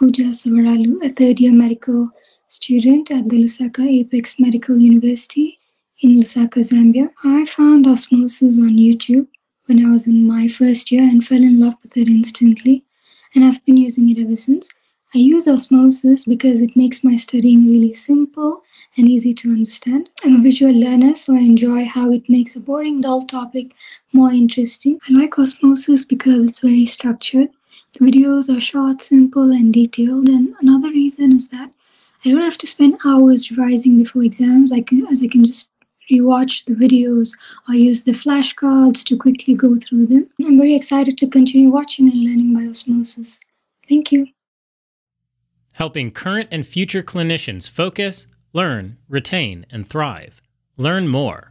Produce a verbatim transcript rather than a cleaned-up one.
Pooja Savaralu, a third-year medical student at the Lusaka Apex Medical University in Lusaka, Zambia. I found osmosis on YouTube when I was in my first year and fell in love with it instantly, and I've been using it ever since. I use osmosis because it makes my studying really simple and easy to understand. I'm a visual learner, so I enjoy how it makes a boring, dull topic more interesting. I like osmosis because it's very structured. The videos are short, simple, and detailed. And another reason is that I don't have to spend hours revising before exams, I can, as I can just rewatch the videos or use the flashcards to quickly go through them. I'm very excited to continue watching and learning by osmosis. Thank you. Helping current and future clinicians focus, learn, retain, and thrive. Learn more.